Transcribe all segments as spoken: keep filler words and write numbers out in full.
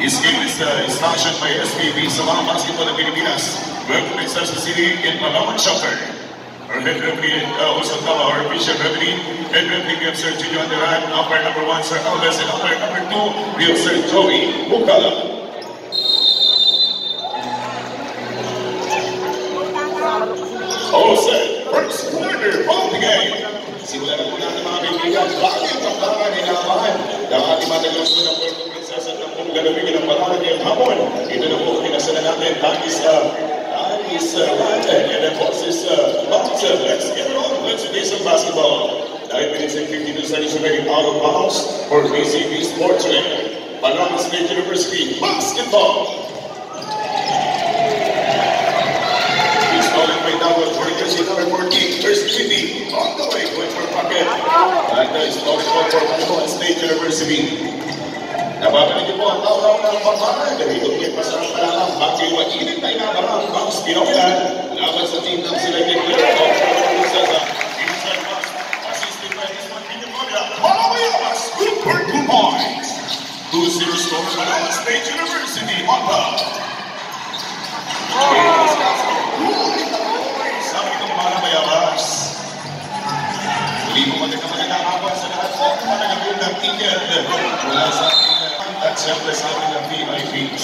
His game is uh, instruction by S P B sa mga basketball ng Pilipinas. Puerto Princesa City in Palawan State. Our head referee, uh, Osatawa, our official referee. Head referee, we have Sir Junior on the right. Upper number one, Sir Alves. And upper number two, we have Sir Joey Bukala. All set. First quarter of the game. Simula na muna ng mga bigyan. Bakit ang parang inaabahan? Ang ating mataglaso ng Puerto Princesa at ang galawin ng parang niyang hamon. Ito na po, pinasalan natin. That is, uh, that is, uh, and of course, is, uh, bouncer. Let's get on. Let's play some basketball. nine minutes and fifty-two seconds remaining out of bounds for B Z B Sports today. Palawan State University basketball. First T V on the way, going for pocket. And that is going for Palawan State University. Nababalik po ang tao-tao ng pamahal. Dahil yung pasarang palalang bagay wakilit na inabarang bounce pinokilan. Laban sa team ng sila yung pinabarang pinabarang pinabarang assisted by this one pinabarang pinabarang good for two points. two zero score Palawan State University on the siyempre sa atin ang V I Ps.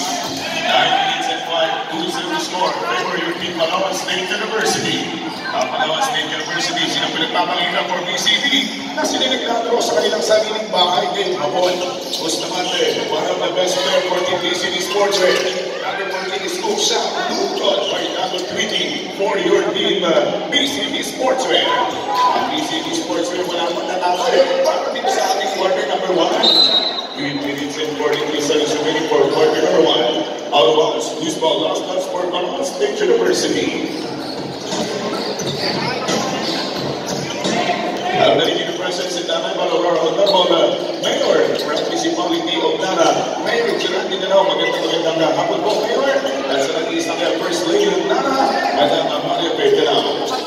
nine minutes and five, two zero score for your team, Palawan State University. Ang Palawan State University, sila pinagpapakita for B C B na sila naglalaro sa kanilang sariling bahay din. Habon, Bustamante, one of the best player for the B C B Sports Red. Number fourteen is Kusha, Luton, by number twenty for your team, B C B Sports Red. Ang B C B Sports Red, wala mo natawa rin. Para dito sa ating quarter number one. three minutes and forty-three seconds remaining for quarter number one. Out of bounds, loose ball, last pass for Palawan State University. I'll let you the presence in Danay Baloror on the ball. Mayor, Grand Municipality of Nara. Mayor, Gerard Dinao, magandang-magandang hapon po, Mayor. That's an isang kaya First Lady of Nara at ang Amalia Petenao. Sa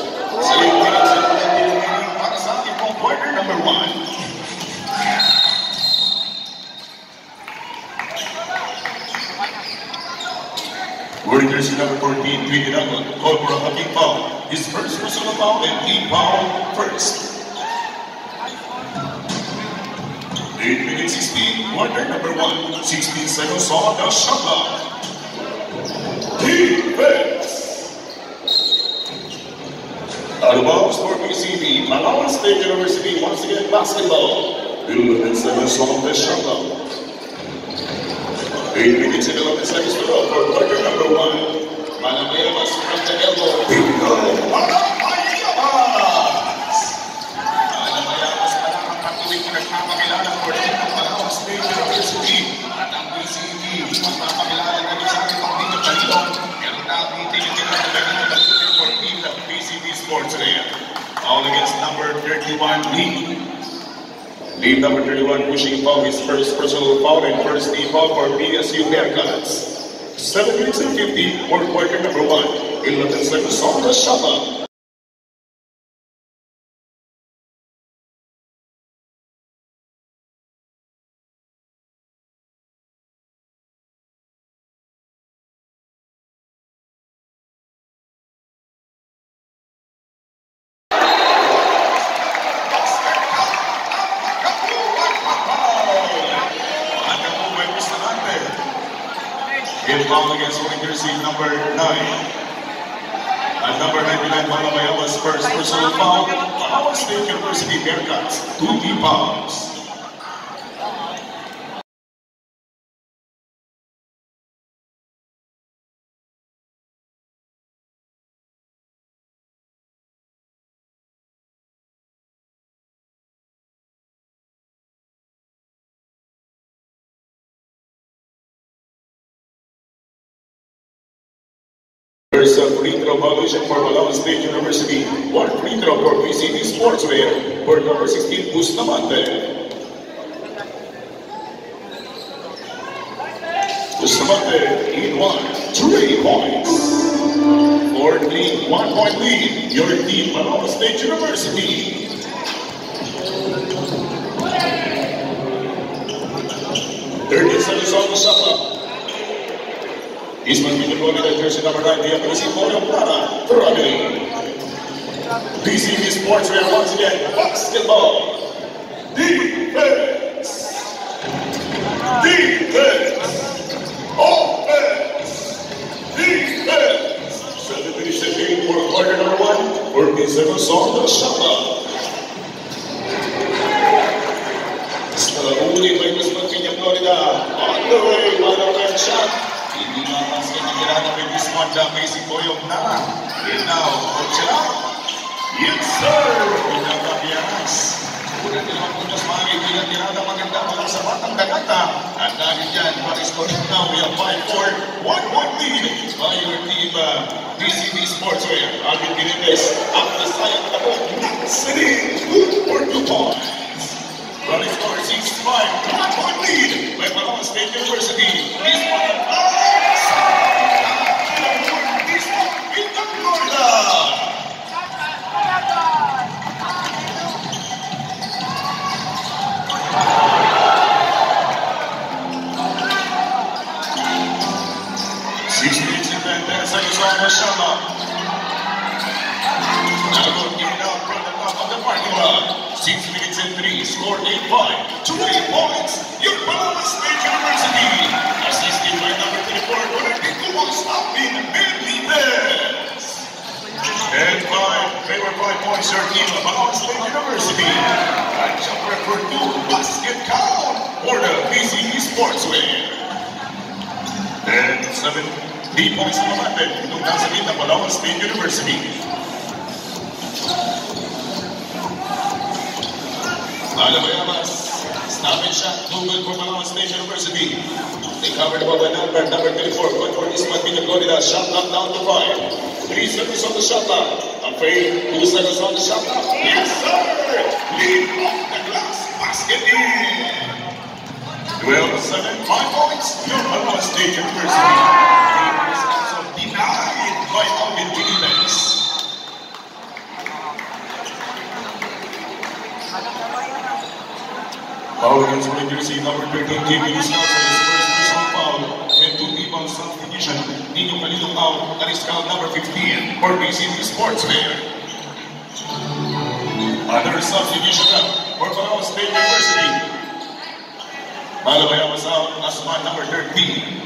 eight minutes and twenty remaining para sa ating pong quarter number one. Warriors number fourteen, tweeted out on the call for a big foul. His first personal foul and team foul first. eight minutes sixteen, quarter number one. sixteen seconds on the shot clock. Defense! Out of bounds for B C B, Palawan State University once again basketball. eleven seconds on the shot clock. eight minutes and eleven seconds to go for quarter number one. Manamayamas from the elbow. Bingo! Manamayamas! Manamayamas na lang ang patuloy na nagpapakilala for team ng Palawan State University. At ang B C B, magpapakilala na rin sa akin pang dito talino. Pero napitinigin ang talagang nagpapakilala for team ng B C B Sports Area. All against number thirty-one, Lee. Lead number thirty-one pushing foul, his first personal foul and first team foul for B S U Haircuts. seven minutes and fifty for quarter number one. eleven seconds on the shot up. Foul against Winter Seed number nine. At number ninety-nine, Manamayamas first personal foul. Palawan State University Haircuts, two fouls. There's a free throw violation for Palawan State University. One free throw for B C B Sportswear for number sixteen, Bustamante. Bustamante in one, three points. For the one point lead, your team, Palawan State University. thirty seconds on the shot clock. He's going to be deployed at jersey number nine, the Apulisip Podium Prada, Ferragini. B Z B Sports, we are once again basketball. Defense. Defense. Offense. Defense. So they finish the game for quarter number one. We're in seven songs of Shama. Only by Bustamante, Florida. On the way, one of them shot. He did not ask him to get out of it. This one, the amazing boy of Nara. And now, Ochera. Yes, sir. With the Tapianas. Una de las puntas para que la tirada maganda para sa batang Dagata. At dahil dyan, Paris Correct now. We have five four. one one lead by your team, B Z B Sportswear. Alvin Benitez. Up the side of the board. City. For two points. Running score sixty-five, one one lead by Palawan State University. This one of us! This one in the Florida! Six minutes in the end, as I saw Mashama. Now we'll get it out from the top of the parking lot. Six minutes and three, score eight five, two eight points. Your Palawan State University, assisted by number twenty-four, connected to Alvin Benitez. And five, favor five points. Your team, Palawan State University. And jumper for two, basket count for the B Z B Sportswear. And seven, three points from eleven. Itong nasa kita, Palawan State University. Alabama's stop and shot, no good for Palawan State University. They covered by the number, number twenty-four, but for this might be the Florida. Shot knocked down to five. Three seconds on the shot clock. I'm afraid two seconds on the shot clock. Yes, sir! Lead off the glass, basket in. twelve seven, five points. Your Palawan State University. Three seconds of denied by Alvin Benitez. Power is for jersey number thirteen, J B Rizal, for his first personal foul, and two people self-condition. Nino Malilong, that is called number fifteen, for B C B Sportswear. Other substitution now, for Palawan State University. Malabaya was out, Asman number thirteen.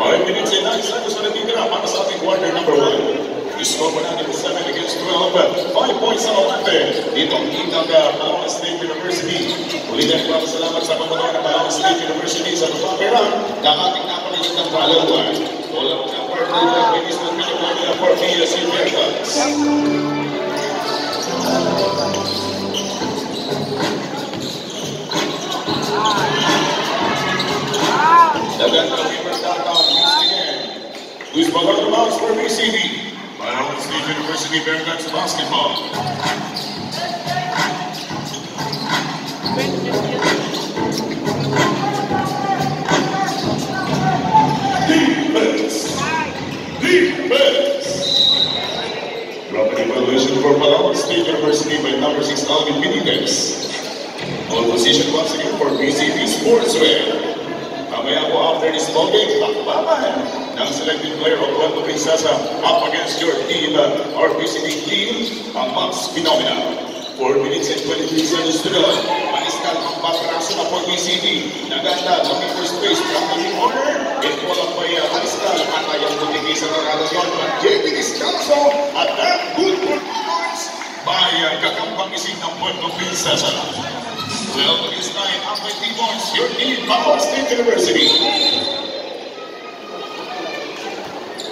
Five minutes and nine seconds on the titira, para sa ating quarter number one. You score one hundred seven against twelve, five points on Olympic. Itong team ng Palawan State University. Ulit ang mga salamat sa pagpapagawa ng Palawan State University sa Kapapirang. Nakating napaligid ng Palawan. Walang kapar na yung pagpinis ng pinagawin ng four P S in Fairfax. Dagata Weaver's downtown, missed again. Who's bagay the bounce for B C B? Palawan State University Bearcats basketball. Defense! Defense! Dropping evaluation for Palawan State University by number six, Alvin Benitez. All position once again for B C B Sportswear. Mamaya po after this ball game, takbaman! Ang selected player of Puerto Princesa up against your team, uh, our visiting team, ang Max Phenomena. four minutes and twenty-three seconds to go. Maniscal ang backtraction for B C B. Naganda, looking for space from the corner. It followed by uh, Maniscal at ayaw kutigis ang aralas yon. J P Descalso at that good performance by uh, kakampang ising ng Puerto Princesa. twelve against nine, up by three points, your team, Palawan State University.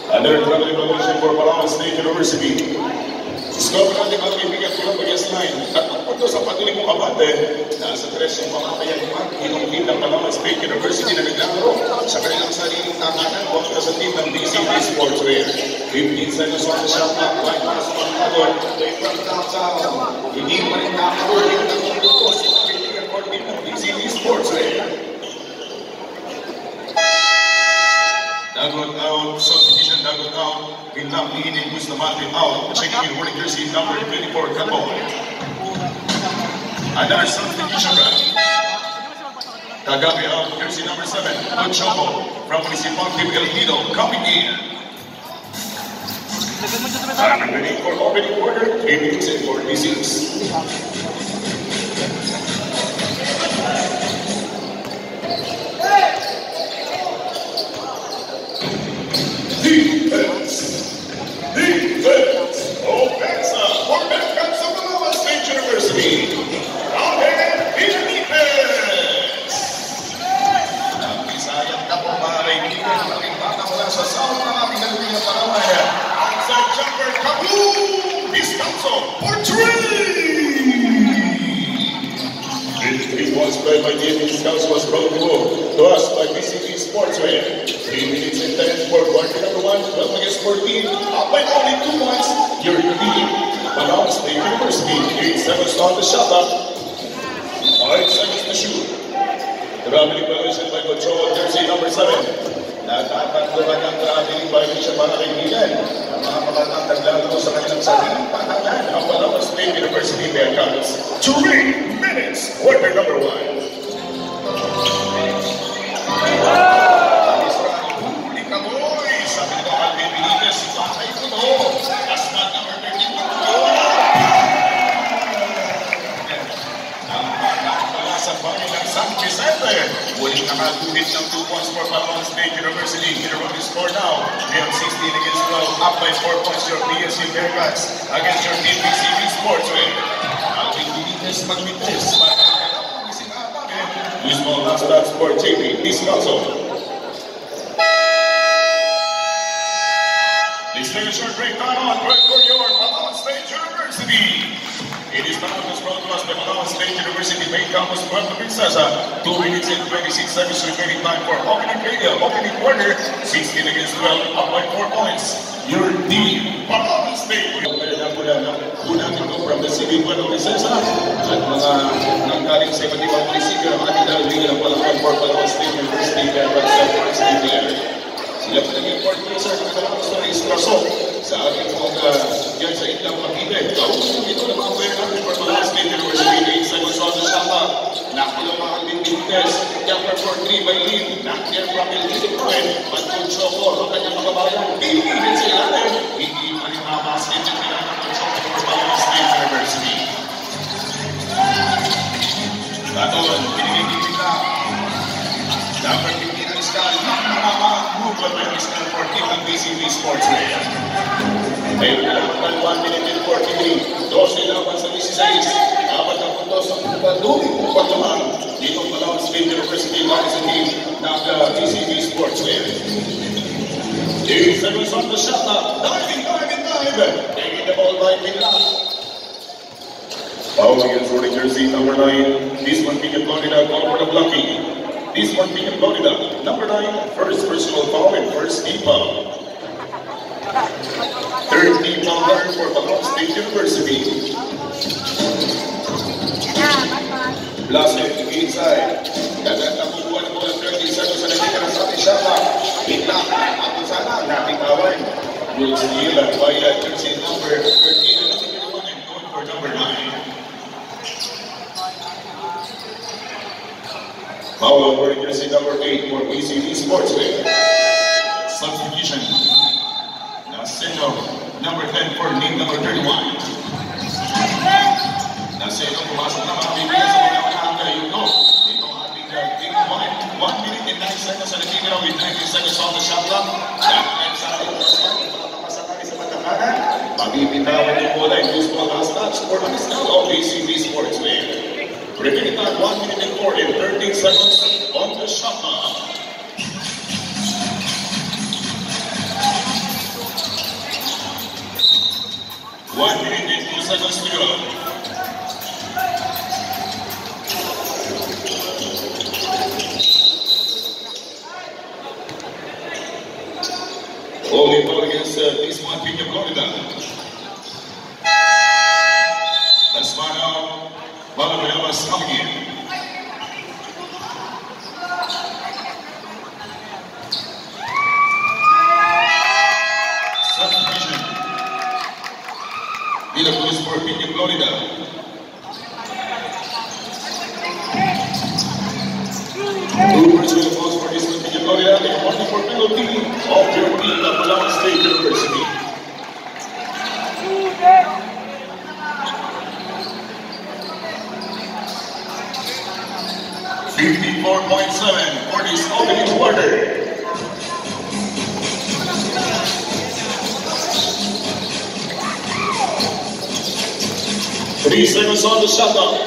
Another travel evaluation for Palawan State University. Score natin ang kaibigan ko ng Pagkas nine. Tatlong punto sa patuloy mong abante. Nasa tres yung mga kayang inong team ng Palawan State University na naglaro sa kanilang sariling tanganan o sa team ng B C B Sportswear. fifteen seconds on the shot clock. Right para sa pagkakagod. They front down sa hindi pa rin nakakulit ng punto sa kaibigan ko ng B C B Sportswear. Dagot out, substitution Dagot out, we love leading Bustamante out, checking in for jersey number twenty-four, Capone. Another substitution round. Kagabi out of jersey number seven, Ochoco from Municipal Team El Nido coming in. And ready for opening quarter, eight minutes and forty-six. Defense! Defense! Oh, that's a quarterback comes from Palawan State University. Alvin Benitez! Ang Bisaya na po marinigan ang ating bata mula sa sawang ng ating nagawin na Palawan. Outside jumper, kaboom! Distanzo for three! It was played by D M V Scouts was brought to us by B Z B Sports. three minutes and ten for quarter number one, twelve against fourteen, up by only two points. Your team, Palawan State University, eight seconds on the shot up, five seconds to shoot. The Ramily position by Control, jersey number seven. Natatakloban ang kaating bayan siya para kaibigan. Ang mga pamatang taglalo sa kanilang sariling patalan ang Palawan State University Bear Cubs. three minutes, quarter number one. Winning a two hits and two points for Palawan State University. Here on the score now. They have sixteen against twelve. Up by four points your B S U Bearcats against your team B C B Sportswear. Alvin Benitez Magmites. Use more last stats for J P. Please also. Please take a short break time on right for your Palawan State University. It is now just brought to us by Palawan State University main campus, Puerto Princesa. two minutes and twenty-six seconds remaining time for opening radio, opening quarter. sixteen against twelve, up by four points. Your team, Palawan State. From the city of Puerto Princesa. At mga nanggaling sa iba't ibang munisipyo ng ating dalawin ng Palawan for Palawan State University. Kaya pag-Palawan State University. Sila pa naging Puerto Princesa ng Palawan State University. Sa ating mga yan sa itlang pag-ibig. Ito na mga pwede natin for Palawan State University. eight seconds on the shot up. Nakalamaan din yung test. Jumper for three by lead. Not there from El Nido Prime. But yung Chocor, ang kanyang kababayan. Pinigin sila natin. Hindi pa rin mga basket yung pinagin ng Chocor for Palawan State University. Taton, pinigin na. Jumper pinigin ang sky. Nakalamaan move on my sky for team ng B C B Sports Player. May pinagpapan one minute and forty-three. twelve laban sa sixteen. Apat na puntos ang pagpatuloy kung paglaman. Dito ang Palawan State University para sa team ng B C B Sportswear. eight seconds on the shot up. Diving, diving, diving. Taking the ball by Pinlan. Foul against for the jersey number nine. This one being applauded out for the blocking. This one being applauded out. Number nine, first personal foul and first team foul. Third team foul learned for Palawan State University. Blasted to the inside. Dagata kukuha na mula thirty seconds na nagkakaroon sa ating shot up. Bigla ka na ako sana ang nating away. Rules deal at violet jersey number thirteen and number one and going for number nine. Foul over jersey number eight for B C D Sportswear. Substitution. Naseto, number ten for lead number thirty-one. Naseto, pumasok na mga pipigil sa mga nakakaya yung goal. Ito ang ating team point. one minute and nine seconds sa nagigil with nineteen seconds on the shot clock. Jack and Sari, pagkakasakari sa matakanan. Pagbibitawan yung bola and use ball last touch for the scout of B C B Sportswear. Repeat that one minute and four and thirteen seconds on the shot clock. One minute and two seconds to go. Only ball against uh, this one pick of Florida. That's why now Valorella is coming in. De La Cruz for Pinion, Florida. Florida. fifty-four point seven for this opening quarter. Three seconds on the shutdown.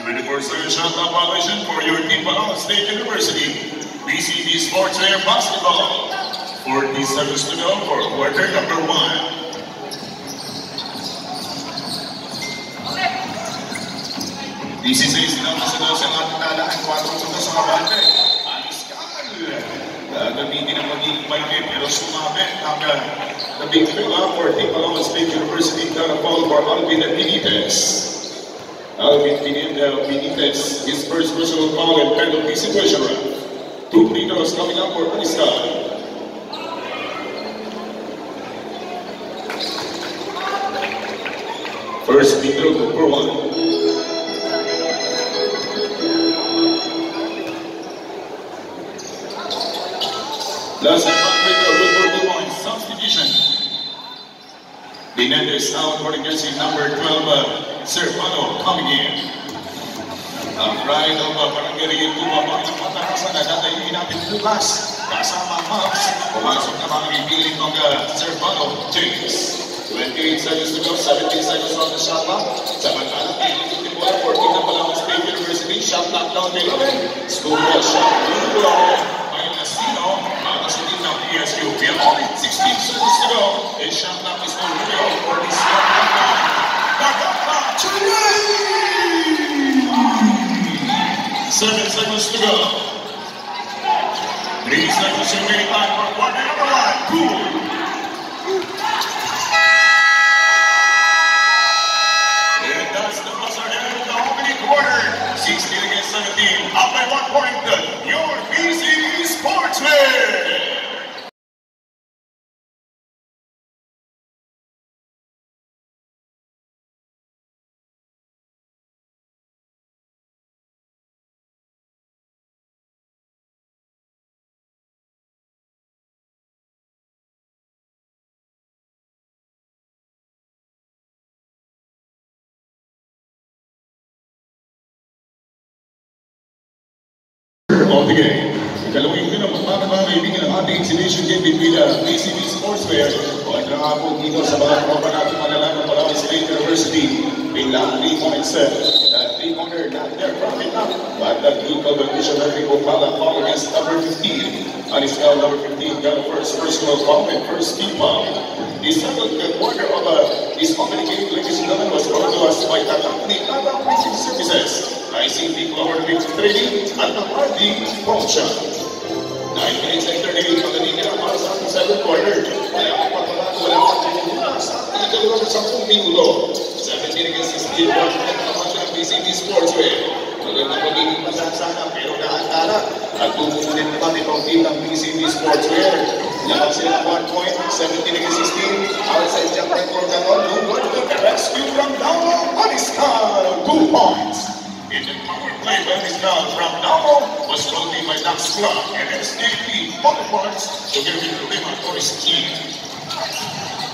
twenty-four seven shutdown violation for your team, Palawan State University. B Z B Sports player basketball. forty-seven to go for quarter number one. sixteen na susunod sa nakatala ang kwatro susunod sa kabante. Alis ka! Gamitin ang magiging bike pero sumabit ang the big fella for the Palawan State University got a foul for Alvin Benitez. Alvin Benitez, his first personal foul and penalty situation. Two free throws coming up for Alisa. First free throw for one. Last and one winner will for two points. Substitution. Benitez out for the jersey number twelve, uh, Serpano coming in. Ang pride of uh, Barangay Tuba, pagkakot na sa Dagata yung inapit bukas. Kasama Maps, pumasok na mga ibiling ng uh, Serpano, James. twenty-eight seconds to go, seventeen seconds on the shot clock. Samantala, eighty-one, fourteen na Palawan State University, shot clock down below. School ball shot, two by Casino. P S U, we have only sixteen seconds to go. A shot clock is on video for this shot clock. Dagata to win! Seven seconds to go. Three seconds to win time for one number one. Cool. And that's the buzzer end of the opening quarter. sixteen against seventeen. Up by one point. Your B Z B Sportsman. Of the game. Kalawin ko na magpapagawa kaibigan ang ating exhibition game between the B Z B Sports Fair o ang nakapong dito sa mga program natin malalaman ng Palawan State University. May lang three points, that three-pointer not there profit up, but that good competition natin po pala foul against number fifteen. On his count, number fifteen got the first personal foul and first team foul. The second quarter of uh, this opening game, ladies and gentlemen, was brought to us by the company Tata Pricing Services. I see the lower mix trading at the party function. Nine minutes and thirty minutes on the league and para sa ating second quarter. Kaya ang pagpapalato wala ang pagpapalato sa ating ikalawa sa sampung minuto. seventeen against sixteen for the match ng B Z B Sportswear. Maganda magiging masansana pero naantala. At tumutunin pa ni Pagpapit ng B Z B Sportswear. Lahat sila one point, seventeen against sixteen. Outside jump right for Caron. Who got the rescue from Dowell? Aliska, two points. And the power play by this guy from Damo was called by Dax Club and S K P for the points to give him the river for his team.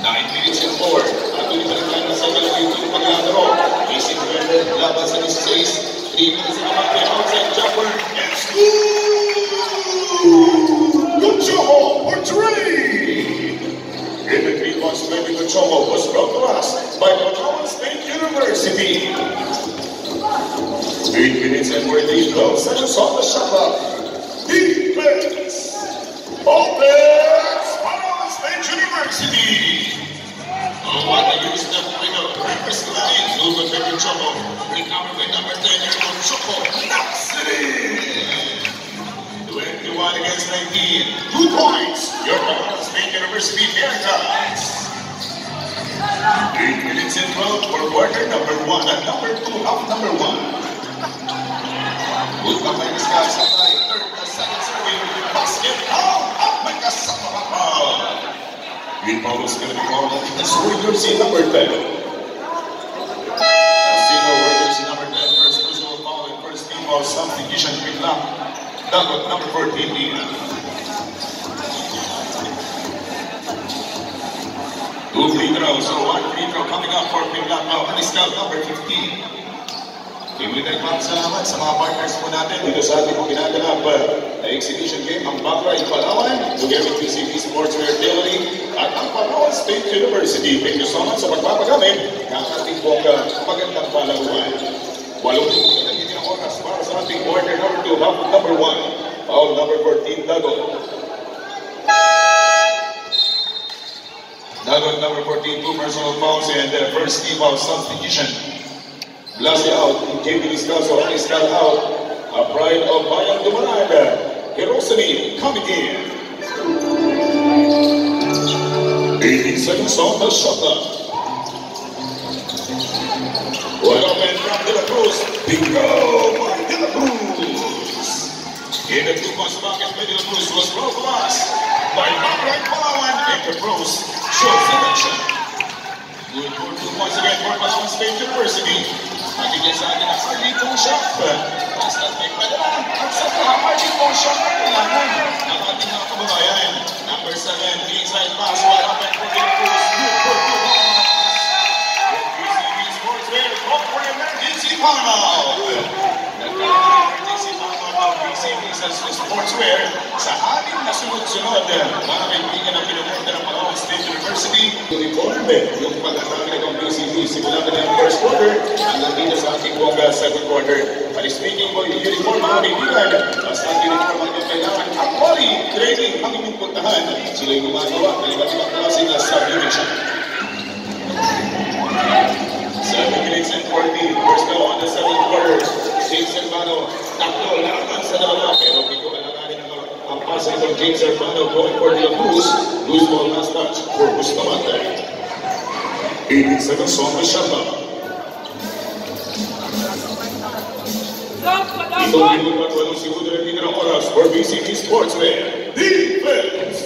Nine minutes and four. At the time of second game to Pagandro, he's in the Labas and his face. Three minutes and a half outside jumper and school! Luchoho for three! And the three points play with Luchoho was brought to us by Palawan State University. Eight minutes and we're these twelve seconds on the shot clock. Defense! Offense! Palawan State University! Oh, what a use that we know. Reverse line. Movement back to Choco. Recovered by number ten here from Choco. Knock City! twenty-one against nineteen. Two points. Your Palawan State University Bearcats. Eight minutes and twelve for quarter number one and number two half number one. Good kapay this guy sa tayo. thirty seconds away. Basketball. Up my kasama pa. Green Paul is going to be called on the scorer jersey number ten. Casino jersey number ten. First personal foul and first team foul. Something you should pick up. That was number fourteen. Nina. Two free throws, so one free throw coming up for Pinggan Balkan is now number fifteen. Ibigay pang salamat sa mga partners po natin dito sa ating ginaganap na exhibition game ang Backright Palawan together with B Z B Sports Daily at ang Palawan State University. Thank you so much sa pagpapagamit ng ating boka magandang Palawan. Walong minutes na oras para sa ating order number two, number one, foul number fourteen, Dagon. Dagon number fourteen, two personal fouls and the first team foul substitution. Blasi out, J P Descalzo, Aniscal out, a pride of Bayang Dumalag, Herosini coming in. eighteen seconds on the shot clock. Wide open from De La Cruz, bingo by De La Cruz. In the two-pass pocket, De La Cruz was rolled last by Margaret Palawan, and De La Cruz shows the action. Good for two points again for Palawan State University. Magiging sa atin ang Marlito Shop. Pass na take by the man. At sa Marlito Shop ang laman ng ating mga kababayan. Number seven, inside pass. Wide open for De La Cruz. Good for two points. With B C B Sportswear, call for emergency foul. Nagkaroon ng emergency foul ng B C B Sportswear sa anim na sunod-sunod. Mga kaibigan ang pinupunta ng Palawan State University. Yung pag-atake ng B C B simula na ng first quarter at nandito sa ating buwag second quarter. Palispeaking po yung uniform ng Manipilag. Basta ang uniform ang yung kailangan ang body training ang inyong puntahan. Sila yung gumagawa na iba't-ibang klaseng subdivision. seven minutes and fourteen. First goal on the second quarter. James Hermano. Takto lahat sa dalawa. Pero hindi ko alakarin ang passing from James Hermano going for the loose. Loose ball last touch for Bustamante. eighteen seconds on the shot clock. Ito ang pinagawang walong segundo ng pinirang oras for B C B Sportswear. Defense!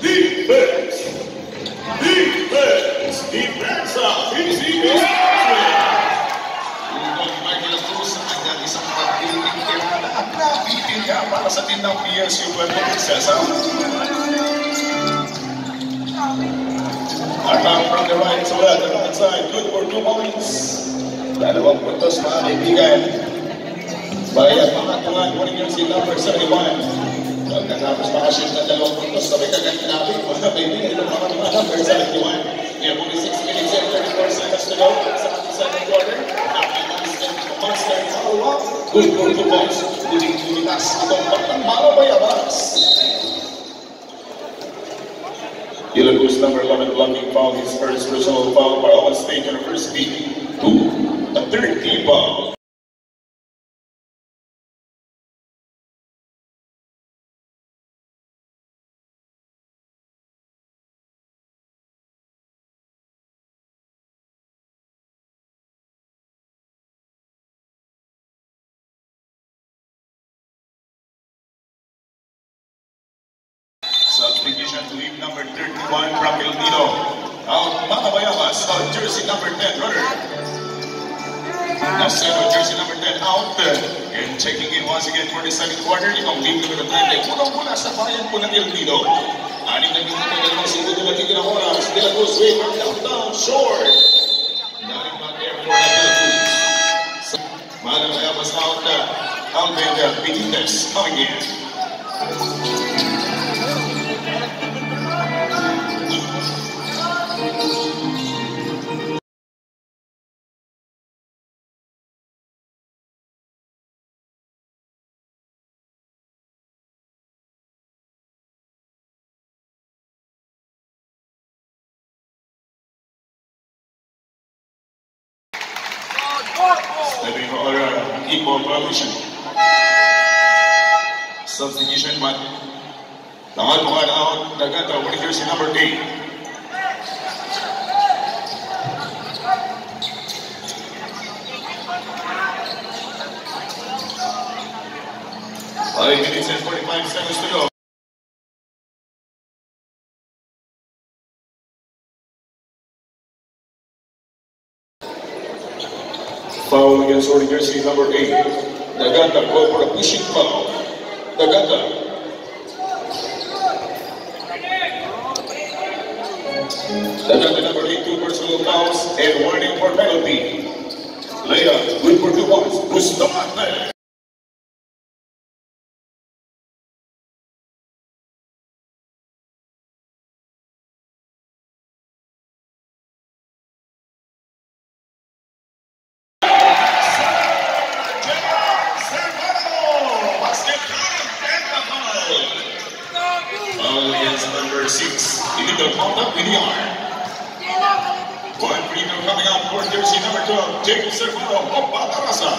Defense! Defense! Defense of B C B Sportswear! Unang Michael Cruz ang nag-isang pag-iling kaya na ang nabitin niya para sa tinang P S U Puerto Princesa. Attack from the right to left, the right side, good for two points. Dalawang puntos mga kaibigan. Bayang pangatungan, one jersey number seventy-one. Huwag natapos makashoot ng dalawang puntos na may kagantinapin. Huwag na kaibigan ng pangatungan number seventy-one. May only six minutes and thirty-four seconds to go sa ating second quarter. Monster Kalawa, good for two points. Kuling-kulitas itong patang malabayabas. De La Cruz number eleven blocking foul, his first personal foul by Palawan State University. Two, a thirteen foul. Substitution to leave number thirty-one from Pilipino. Out Matabayabas, out jersey number ten, runner. Nasero jersey number ten, out. And checking in once again for the second quarter. Itong game number thirty. Mula-mula sa bayan po ng Pilipino. Aning na minuto na naman si Budo Latig na oras. De La Cruz way from downtown, short. Daring back there for the Philippines. Matabayabas out. Alvin Benitez coming in. Stepping for an equal provision. Substitution but Lahat Mukhad out, Dagata, what is your number eight? Five minutes and forty-five seconds to go. Foul against Orly jersey number eight. Dagata go for a pushing foul. Dagata. Dagata number eighteen personal fouls and warning for penalty. Layup, good for two points. Bustamante. Six, illegal foul up in the yard. One illegal coming out for jersey number twelve, James Servano of Batarasa.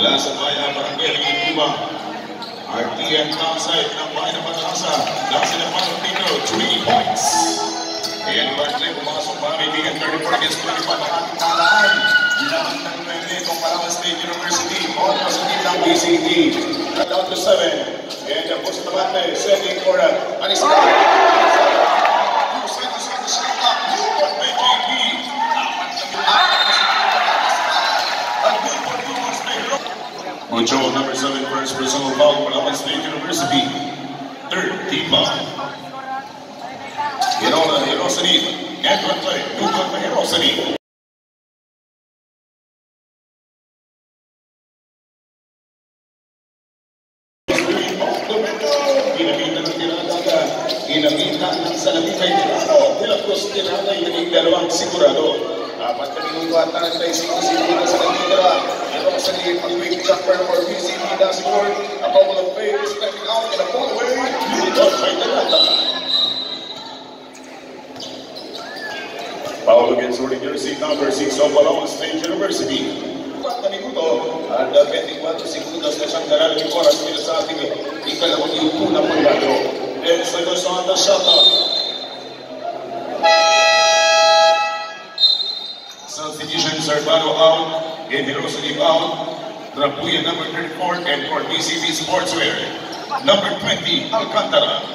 Lasa Maya Barangay ng Iba. R T N outside ng Maya Batarasa. Lasa ng Pino, three points. Ayan Bartley, pumasok pa bibigyan thirty-four against twenty-five ang talaan. Ginawang ng Mende ng Palawan State University. All the team ng B Z B. Down to seven. And the Bustamante sending for a and it's not you send us on the second half. You want B J P. And good for you must make Ocho, number seven, first personal foul for Alvin State University. Third, team foul. Hirona, Hirosani. And one play. Two for Hirosani. Inabitan ng salamin kay Tirano. De La Cruz, Tirano ay naging dalawang sigurado. Apat na minuto at thirty-six to zero na sa nagtitira. Ito sa naging pag-wake jumper for B Z B Sports. A couple of players stepping out in a full way. Luton by Dagata. Paolo against Orly Jersey, number six of Palawan State University. Apat na minuto at twenty-one segundos na siyang dalaling oras nila sa ating ikalawang yuto ng pagbago. And so goes on the shutout. Substitution Servano out, Gavirosani out, Drapuya number thirty-four, and for B Z B Sportswear, number twenty, Alcantara.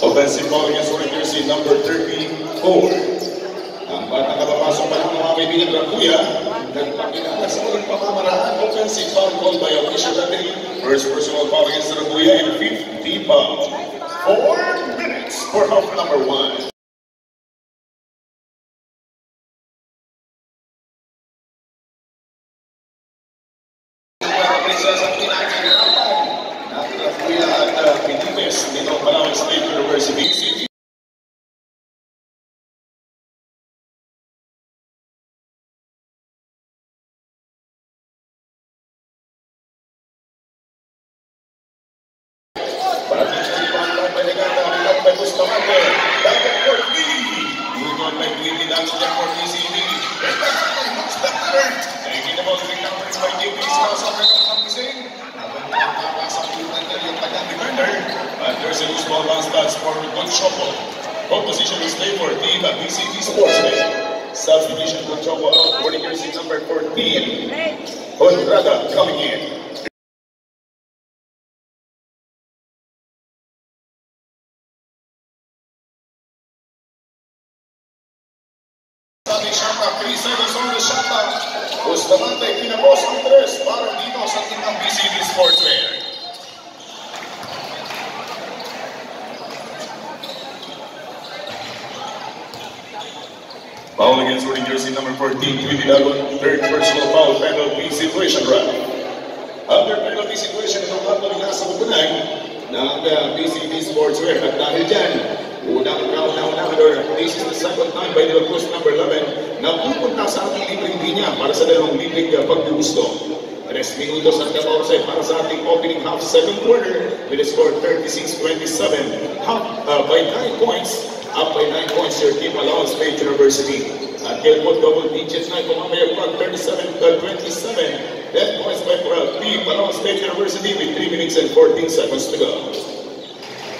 Offensive ball against Orly Jersey, number thirty-four. Ang bata kapapasok pa ng mga kaibigan ng kuya. Nagpakilala sa unang pamamaraan. Offensive foul called by official dating. First personal foul against the kuya and fifty foul. Four minutes for half number one. Composition is played for team at B C T Sportsman. Substitution control out for the jersey number fourteen. Honrada coming in. three seconds on the shutdown. Bustamante pinabos ang tres para dito sa team ng B C B Sportswear. Foul against Orly Jersey number fourteen, Quintilagon, third personal foul penalty situation round. After penalty situation, ito ang patuloy na sa kupunag ng B C B Sportswear. At dahil dyan, unang round na unang order. This is the second time by De La Cruz number eleven. Napupunta sa ating libreng linya para sa dalawang libreng paggugusto. Tres minutos ang kapause para sa ating opening half second quarter with a score thirty-six twenty-seven. Half uh, by nine points, up by nine points your team Palawan State University. At kaya po double digits na kumamaya pag thirty-seven twenty-seven. ten points by Palawan team Palawan State University with three minutes and fourteen seconds to go.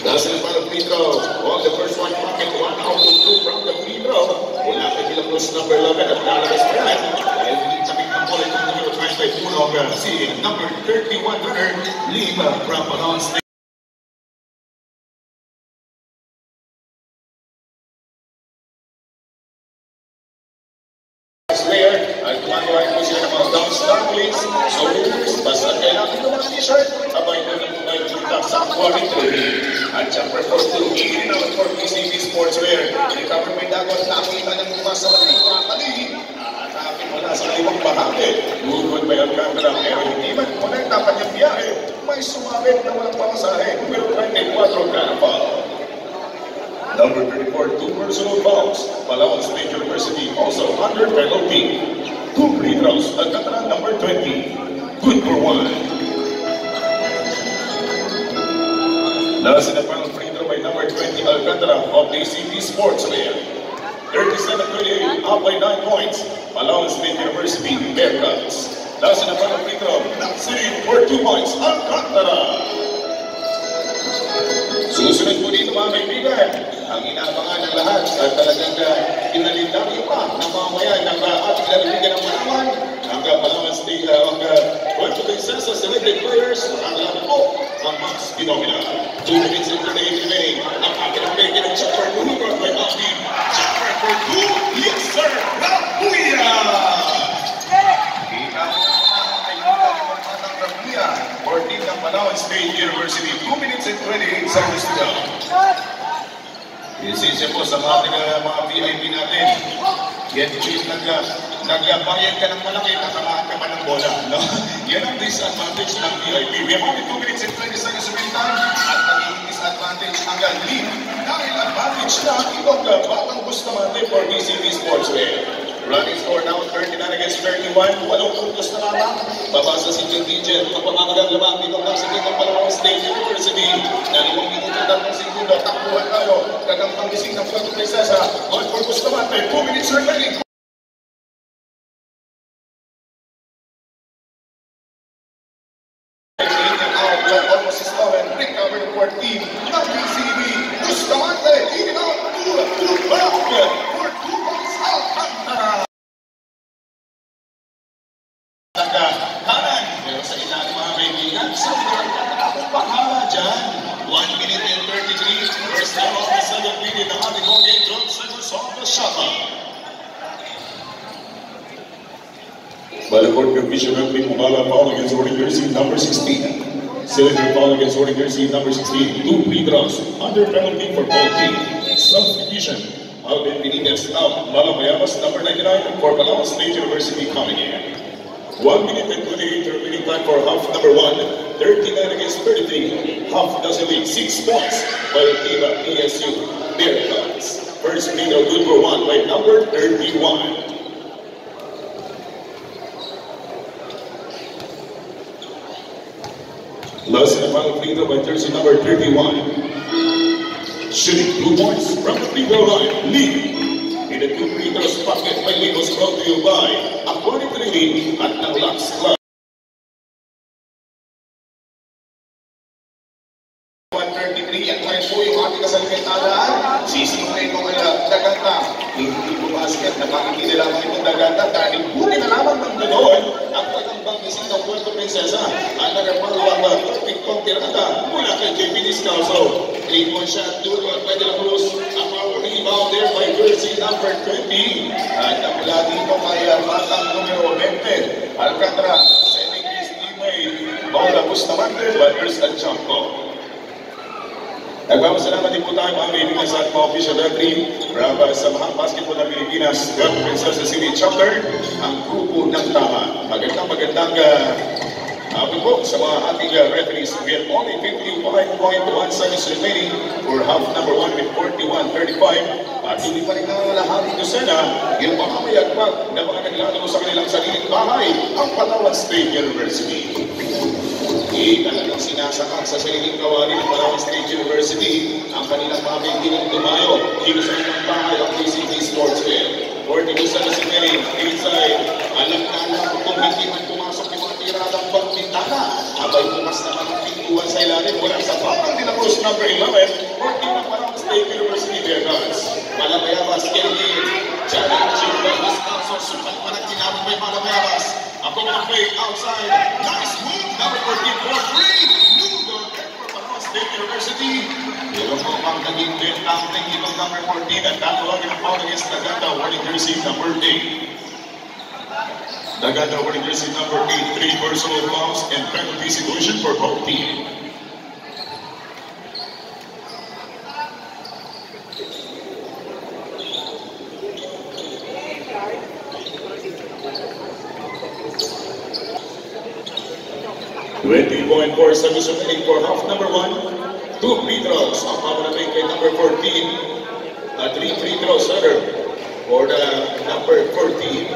Last in the final free throw. On the first one pocket, one out to two from the free throw. Wala kay De La Cruz number eleven at Dagata. And sabi ng ball ay kung by Puno Percy, and number thirty-one runner, Lima from Palawan State. Player, at kumagawa po sila ng mga down star please. So, basta kailangan naman ang t-shirt, abay na lang na yung tutak sa forty-two. At siyempre for two, hindi naman for B Z B Sports wear. Yung government dagat nakita ng mga sa mga kaligid. Nakakapin wala sa limang bahagi. Good by ang camera, pero hindi man po na dapat yung biyahe. May sumabit na walang pamasahe. Pero twenty-four carnival. Number thirty-four, two personal fouls. Palawan State University, also under penalty. Two free throws. Dagata, number twenty. Good for one. Last in the final free throw by number twenty, Dagata of B Z B Sports player. thirty-seven thirty-eight, up by nine points. Palawan State University, Bearcats. Last in the final free throw, City for two points. Dagata. Susunod po dito mga kaibigan, ang inaabangan ng lahat at talagang kinalindari pa na mamaya ng ating lalabigan ng Palawan, ang Palawan State, ang Puerto Princesa Celebrity Players, ang lahat po, ang Max Pinomina. two minutes and thirty-eight remaining, ang aking nabigin ng chopper numero by Alvin. Chopper for two, yes sir, Rabuya! Kita po mga kaibigan ng Matang Rabuya, for team ng Palawan State University, two minutes and twenty-eight seconds to go. Isisya po sa ating uh, mga V I P natin. Yan please, nagbayad ka ng malaki, nakamaan ka pa ng bola. No? Yan ang disadvantage ng V I P. We have only two minutes and twenty seconds to win time at naging disadvantage hanggang lead. Dahil advantage na ang ibang uh, batang Bustamante for B Z B Sports Wear. Running score now, thirty-nine against thirty-one. Walong puntos na lamang. Babasa si contingent. Kapamagang lamang dito ang sabi ng Palawan State University. Nalimang minuto ng segundo. Takbuhan tayo. Kagampang gising ng Puerto Princesa. On for Bustamante. Two minutes remaining. Almost is now and recover the fourth team. Not B C B. Bustamante. Even out. Two. Two. Back. By the court commission, Mubala foul against Orting Jersey, number sixteen. Senator foul against Orting Jersey, number sixteen. Two free throws under penalty for both teams. Substitution, Alvin Benitez now. Malamayabas, number ninety-nine, for Palawan State University coming in. One minute and twenty-eight remaining time for half number one. thirty-nine against thirty-three. Half doesn't lead six points by the team at A S U. Bearcats. First free throw good for one by number thirty-one. Last in the final free throw by jersey number thirty-one. Shooting two points from the free throw line. Lee. In the two free throws pocket by Lee was brought to you by Aquatic Lee at Naglax Club. one thirty-three at ngayon po yung ating kasalakitadaan. Sisimulay ko kaya Dagata. Hindi po basket na makikita nila ang itong Dagata dahil buti na lamang ng ganoon ang pagkambang ising ng Puerto Princesa. At nagpangawang magpikpong tirata mula kay J P Discalso. three-point shot, two at De La Cruz. Ang power rebound there by jersey number twenty. At mula dito kay batang numero twenty. Alcatra, sending his teammate. Paula Bustamante, batters at jump ball. Nagpapasalamat din po tayo mga kaibigan sa mga official referee para sa mahang basketball ng Pilipinas, Puerto Princesa City Chapter, ang grupo ng tama. Magandang magandang hapon po sa mga ating uh, referees. We have only fifty-five point one seconds remaining for half number one with forty-one thirty-five. At hindi pa rin nangalahari nyo sana yung mga mayagpag na mga naglalaro sa kanilang sariling bahay, ang Palawan State University. E talagang sinasakang sa sariling kawari ng Palawan State University ang kanilang mga kaibigan tumayo dito sa inyong bahay ang B Z B Sports Fair. forty-two sana si Mary, inside. Alam na lang kung hindi man pumasok yung mga tiradang pagbintana. Abay pumas naman ang pintuan sa ilalim. Walang sapat ang De La Cruz number eleven. forty ng Palawan State University Bearcats. Malamayabas, Kelly. Challenging by Discalso. Sukat pa ng tinapay Malamayabas. Ako from the plate outside. Nice move. Number fourteen, Nudo, from Palawan State University. Yellow from Pangagin, Ben Tangting, Yellow number fourteen, and that will get a foul against Dagata, wearing jersey number eight. Dagata wearing jersey number eight, three personal fouls and penalty situation for both teams. twenty point four seconds remaining for half number one. Two free throws. Half number make by number fourteen. A three free throw setter for the number fourteen.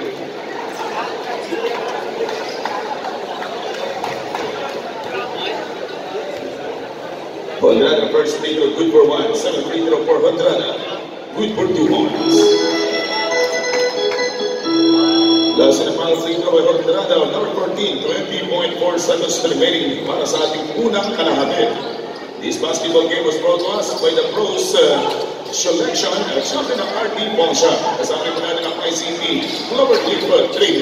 Hondrada first free throw good for one. Second free throw for Hondrada. Good for two points. Last and final free throw by Hondrada. Number fourteen. twenty point four seconds remaining para sa ating unang kalahati. This basketball game was brought to us by the Pros uh, Selection at Shopping of R P Bongsha. Kasama po natin ang I C P, Lower Clifford three.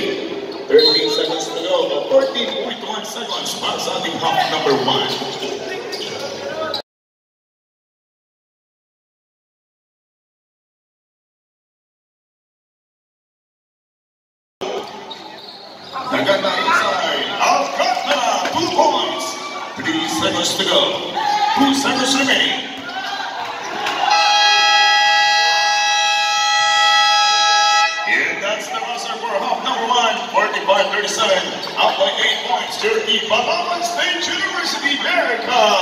thirteen seconds to go. fourteen point one seconds para sa ating half number one. Palawan State University, America!